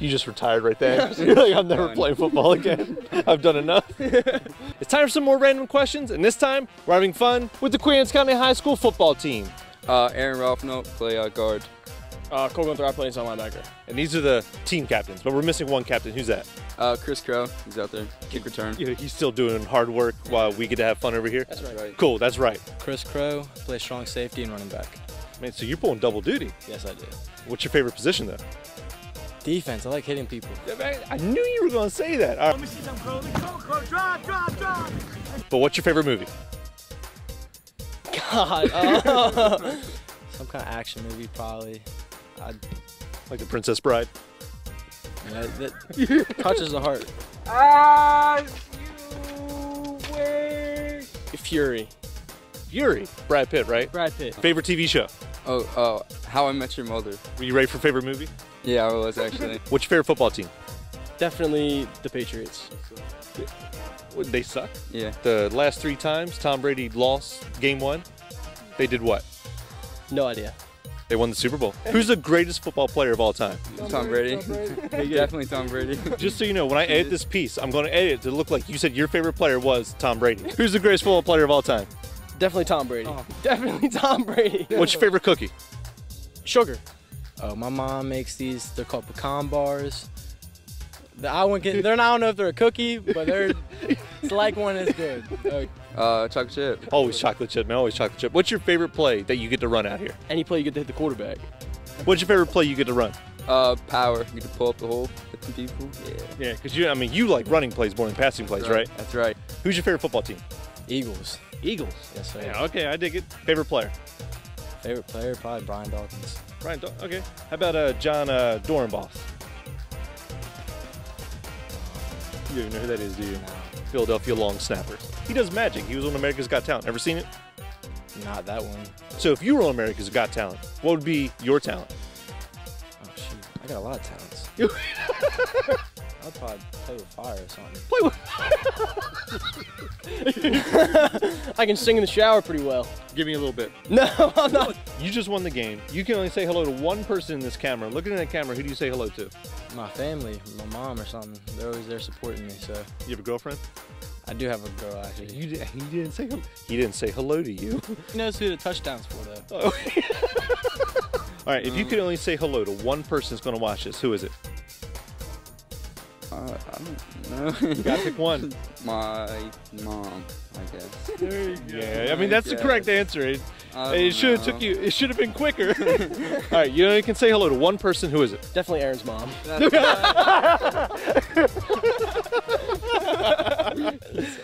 you just retired right there. You're like, I'm never playing football again. I've done enough. It's time for some more random questions, and this time we're having fun with the Queen Anne's County High School football team. Aaron Ralph Nolte, play guard. Cole Gunther, I play inside linebacker. And these are the team captains, but we're missing one captain. Who's that? Chris Crowe, he's out there, kick return. He's still doing hard work while we get to have fun over here. That's right. Cool, that's right. Chris Crowe, play strong safety and running back. Man, so you're pulling double duty. Yes, I do. What's your favorite position, though? Defense, I like hitting people. Yeah, man, I knew you were going to say that. All right. Let me see some Crowe. Crowe, drive. But what's your favorite movie? God, some kind of action movie, probably. Like The Princess Bride. Yeah, that touches the heart. Fury. Brad Pitt, right? Brad Pitt. Favorite TV show? How I Met Your Mother. Were you ready for favorite movie? Yeah, I was actually. What's your favorite football team? Definitely the Patriots. They suck? Yeah. The last 3 times Tom Brady lost game 1, they did what? No idea. They won the Super Bowl. Who's the greatest football player of all time? Tom Brady. Definitely Tom Brady. Just so you know, when I edit this piece, I'm going to edit it to look like you said your favorite player was Tom Brady. Who's the greatest football player of all time? Definitely Tom Brady. Oh. Definitely Tom Brady. What's your favorite cookie? Sugar. Oh, my mom makes these. They're called pecan bars. I wouldn't get. They're not. I don't know if they're a cookie, but they're. It's like one is good. Chocolate chip. Always chocolate chip, man. Always chocolate chip. What's your favorite play that you get to run out here? Any play you get to hit the quarterback. What's your favorite play you get to run? Power. You get to pull up the hole, hit some people. Yeah, because you. I mean, you like running plays more than passing plays, right? That's right. Who's your favorite football team? Eagles. Eagles. Yes, sir. Yeah, okay, I dig it. Favorite player? Favorite player, probably Brian Dawkins. Okay. How about John Dorenbos? You don't know who that is, do you? No. Philadelphia long snapper. He does magic. He was on America's Got Talent. Ever seen it? Not that one. So if you were on America's Got Talent, what would be your talent? Oh, shoot. I got a lot of talents. I'd probably play with fire or something. Play with fire? I can sing in the shower pretty well. Give me a little bit. No, I'm not. You just won the game. You can only say hello to one person in this camera. Looking at that camera, who do you say hello to? My family, my mom or something. They're always there supporting me, so. You have a girlfriend? I do have a girl, actually. He didn't say hello to you. He knows who the touchdown's for, though. Oh. All right, if you could only say hello to one person that's going to watch this, who is it? I don't know. You gotta pick one. My mom, I guess. There you go. Yeah, I mean that's the correct answer. It should have took you. It should have been quicker. All right, you know you can say hello to one person. Who is it? Definitely Aaron's mom. That's